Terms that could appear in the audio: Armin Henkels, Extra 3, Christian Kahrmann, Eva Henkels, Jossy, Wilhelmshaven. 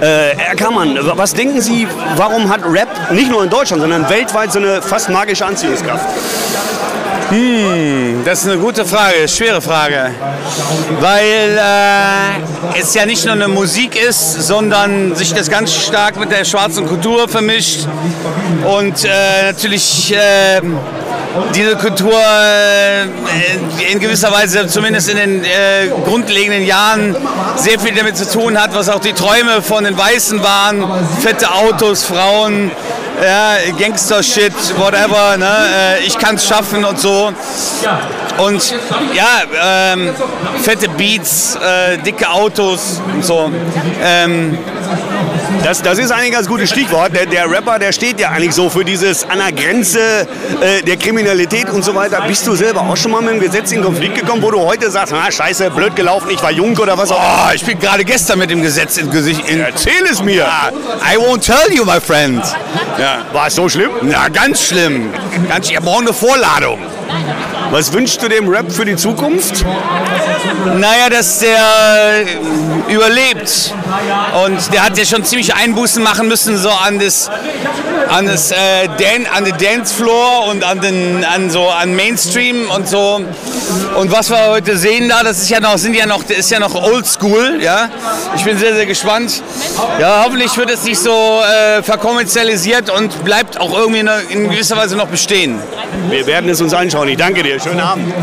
Herr Kahrmann, was denken Sie, warum hat Rap nicht nur in Deutschland, sondern weltweit so eine fast magische Anziehungskraft? Das ist eine gute Frage, schwere Frage, weil es ja nicht nur eine Musik ist, sondern sich das ganz stark mit der schwarzen Kultur vermischt und natürlich diese Kultur in gewisser Weise, zumindest in den grundlegenden Jahren, sehr viel damit zu tun hat, was auch die Träume von den Weißen waren, fette Autos, Frauen. Ja, Gangster-Shit, whatever, ne? Ich kann's schaffen und so. Und ja, fette Beats, dicke Autos und so. Das ist eigentlich ein ganz gutes Stichwort. Der Rapper, der steht ja eigentlich so für dieses an der Grenze der Kriminalität und so weiter. Bist du selber auch schon mal mit dem Gesetz in Konflikt gekommen, wo du heute sagst, na scheiße, blöd gelaufen, ich war jung oder was auch immer? Oh, ich bin gerade gestern mit dem Gesetz in Gesicht. Erzähl es mir! I won't tell you, my friend. Ja. War es so schlimm? Na, ganz schlimm. Ich brauche eine Vorladung. Was wünschst du dem Rap für die Zukunft? Naja, dass der überlebt. Und der hat ja schon ziemlich Einbußen machen müssen, so an den Dancefloor und an Mainstream und so. Und was wir heute sehen da, das ist ja noch, ist ja noch oldschool, ja. Ich bin sehr, sehr gespannt. Ja, hoffentlich wird es nicht so verkommerzialisiert und bleibt auch irgendwie in gewisser Weise noch bestehen. Wir werden es uns anschauen. Ich danke dir. Schönen Abend.